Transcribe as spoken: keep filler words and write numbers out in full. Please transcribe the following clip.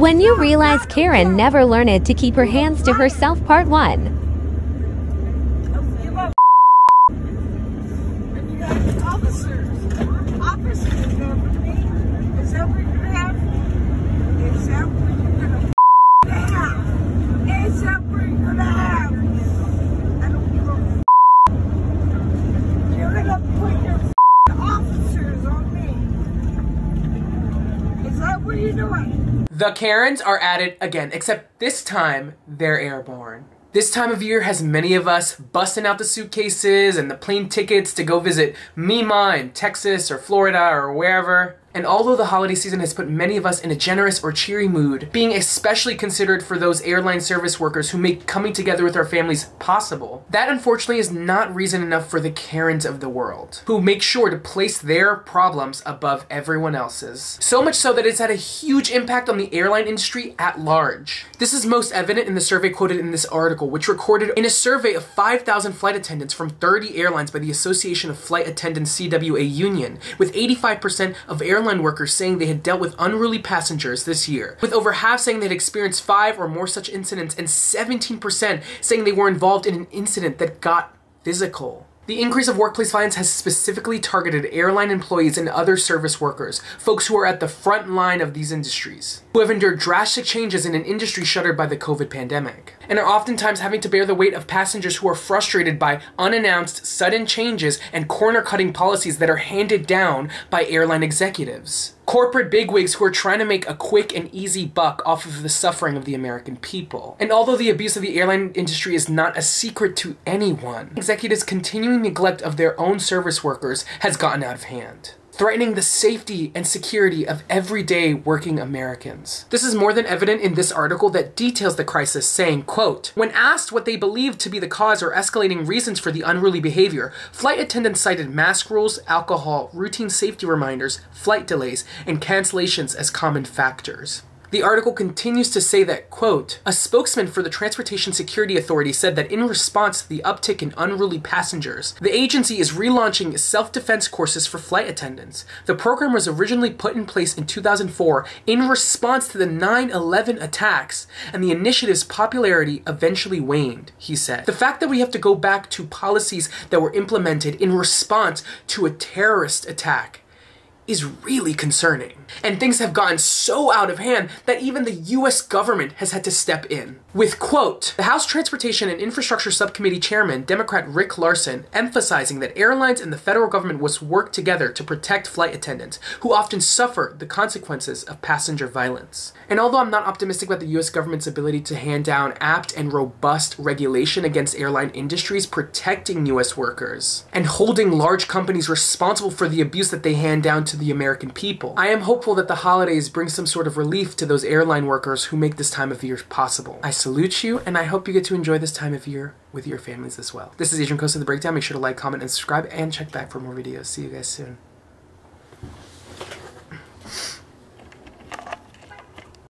When You Realize Karen Never Learned to Keep Her Hands to Herself, Part one. The Karens are at it again, except this time they're airborne. This time of year has many of us busting out the suitcases and the plane tickets to go visit Mima in Texas or Florida or wherever. And although the holiday season has put many of us in a generous or cheery mood, being especially considered for those airline service workers who make coming together with our families possible, that unfortunately is not reason enough for the Karens of the world, who make sure to place their problems above everyone else's. So much so that it's had a huge impact on the airline industry at large. This is most evident in the survey quoted in this article, which recorded in a survey of five thousand flight attendants from thirty airlines by the Association of Flight Attendants C W A Union, with eighty-five percent of airlines Airline workers saying they had dealt with unruly passengers this year, with over half saying they'd experienced five or more such incidents, and seventeen percent saying they were involved in an incident that got physical. The increase of workplace violence has specifically targeted airline employees and other service workers, folks who are at the front line of these industries, who have endured drastic changes in an industry shuttered by the COVID pandemic, and are oftentimes having to bear the weight of passengers who are frustrated by unannounced sudden changes and corner-cutting policies that are handed down by airline executives. Corporate bigwigs who are trying to make a quick and easy buck off of the suffering of the American people. And although the abuse of the airline industry is not a secret to anyone, executives' continuing neglect of their own service workers has gotten out of hand, threatening the safety and security of everyday working Americans. This is more than evident in this article that details the crisis, saying, quote, when asked what they believed to be the cause or escalating reasons for the unruly behavior, flight attendants cited mask rules, alcohol, routine safety reminders, flight delays, and cancellations as common factors. The article continues to say that, quote, a spokesman for the Transportation Security Authority said that in response to the uptick in unruly passengers, the agency is relaunching self-defense courses for flight attendants. The program was originally put in place in two thousand four in response to the nine eleven attacks, and the initiative's popularity eventually waned, he said. The fact that we have to go back to policies that were implemented in response to a terrorist attack is really concerning. And things have gotten so out of hand that even the U S government has had to step in. With, quote, the House Transportation and Infrastructure Subcommittee Chairman, Democrat Rick Larson, emphasizing that airlines and the federal government must work together to protect flight attendants, who often suffer the consequences of passenger violence. And although I'm not optimistic about the U S government's ability to hand down apt and robust regulation against airline industries protecting U S workers and holding large companies responsible for the abuse that they hand down to the American people, I am hopeful that the holidays bring some sort of relief to those airline workers who make this time of year possible. I salute you, and I hope you get to enjoy this time of year with your families as well. This is Adrian Costa, The Breakdown. Make sure to like, comment, and subscribe, and check back for more videos. See you guys soon.